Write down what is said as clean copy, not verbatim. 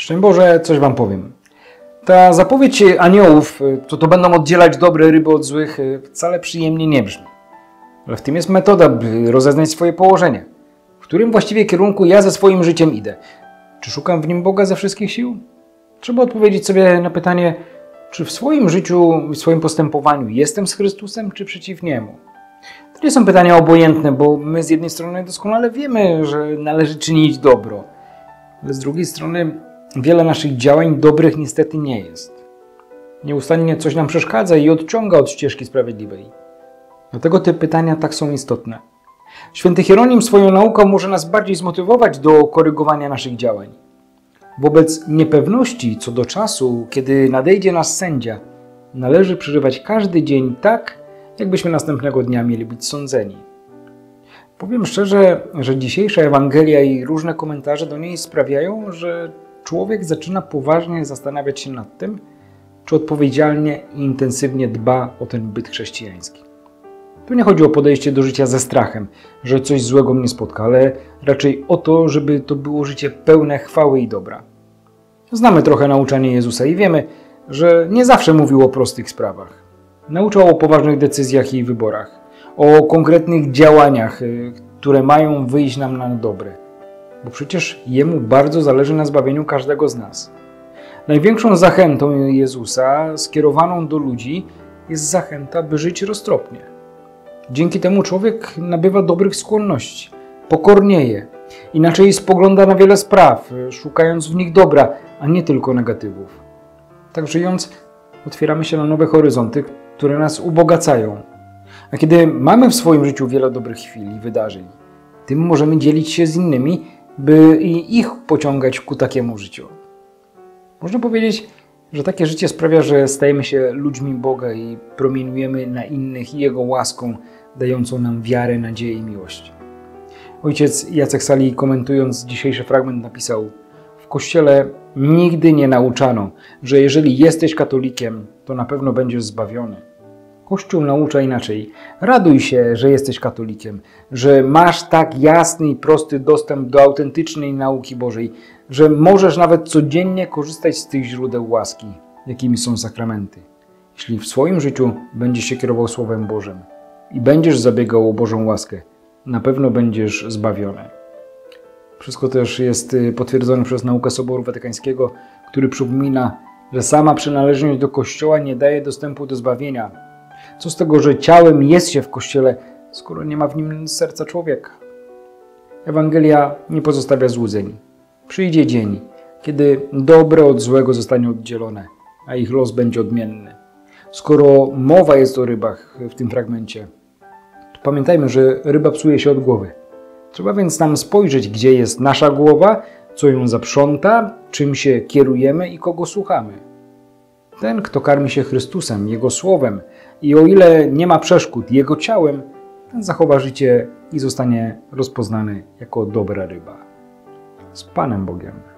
Szczęść Boże, coś Wam powiem. Ta zapowiedź aniołów, to będą oddzielać dobre ryby od złych, wcale przyjemnie nie brzmi. Ale w tym jest metoda, by rozeznać swoje położenie. W którym właściwie kierunku ja ze swoim życiem idę? Czy szukam w nim Boga ze wszystkich sił? Trzeba odpowiedzieć sobie na pytanie, czy w swoim życiu, w swoim postępowaniu jestem z Chrystusem, czy przeciw Niemu? To nie są pytania obojętne, bo my z jednej strony doskonale wiemy, że należy czynić dobro, ale z drugiej strony wiele naszych działań dobrych niestety nie jest. Nieustannie coś nam przeszkadza i odciąga od ścieżki sprawiedliwej. Dlatego te pytania tak są istotne. Święty Hieronim swoją nauką może nas bardziej zmotywować do korygowania naszych działań. Wobec niepewności co do czasu, kiedy nadejdzie nas sędzia, należy przeżywać każdy dzień tak, jakbyśmy następnego dnia mieli być sądzeni. Powiem szczerze, że dzisiejsza Ewangelia i różne komentarze do niej sprawiają, że człowiek zaczyna poważnie zastanawiać się nad tym, czy odpowiedzialnie i intensywnie dba o ten byt chrześcijański. Tu nie chodzi o podejście do życia ze strachem, że coś złego mnie spotka, ale raczej o to, żeby to było życie pełne chwały i dobra. Znamy trochę nauczanie Jezusa i wiemy, że nie zawsze mówił o prostych sprawach. Nauczał o poważnych decyzjach i wyborach, o konkretnych działaniach, które mają wyjść nam na dobre. Bo przecież Jemu bardzo zależy na zbawieniu każdego z nas. Największą zachętą Jezusa, skierowaną do ludzi, jest zachęta, by żyć roztropnie. Dzięki temu człowiek nabywa dobrych skłonności, pokornieje, inaczej spogląda na wiele spraw, szukając w nich dobra, a nie tylko negatywów. Tak żyjąc, otwieramy się na nowe horyzonty, które nas ubogacają. A kiedy mamy w swoim życiu wiele dobrych chwil i wydarzeń, tym możemy dzielić się z innymi, by i ich pociągać ku takiemu życiu. Można powiedzieć, że takie życie sprawia, że stajemy się ludźmi Boga i promieniujemy na innych Jego łaską, dającą nam wiarę, nadzieję i miłość. Ojciec Jacek Sali, komentując dzisiejszy fragment, napisał: w Kościele nigdy nie nauczano, że jeżeli jesteś katolikiem, to na pewno będziesz zbawiony. Kościół naucza inaczej. Raduj się, że jesteś katolikiem, że masz tak jasny i prosty dostęp do autentycznej nauki Bożej, że możesz nawet codziennie korzystać z tych źródeł łaski, jakimi są sakramenty. Jeśli w swoim życiu będziesz się kierował Słowem Bożym i będziesz zabiegał o Bożą łaskę, na pewno będziesz zbawiony. Wszystko też jest potwierdzone przez naukę Soboru Watykańskiego, który przypomina, że sama przynależność do Kościoła nie daje dostępu do zbawienia. Co z tego, że ciałem jest się w Kościele, skoro nie ma w nim serca człowieka? Ewangelia nie pozostawia złudzeń. Przyjdzie dzień, kiedy dobre od złego zostanie oddzielone, a ich los będzie odmienny. Skoro mowa jest o rybach w tym fragmencie, to pamiętajmy, że ryba psuje się od głowy. Trzeba więc tam spojrzeć, gdzie jest nasza głowa, co ją zaprząta, czym się kierujemy i kogo słuchamy. Ten, kto karmi się Chrystusem, Jego Słowem i o ile nie ma przeszkód Jego ciałem, ten zachowa życie i zostanie rozpoznany jako dobra ryba. Z Panem Bogiem.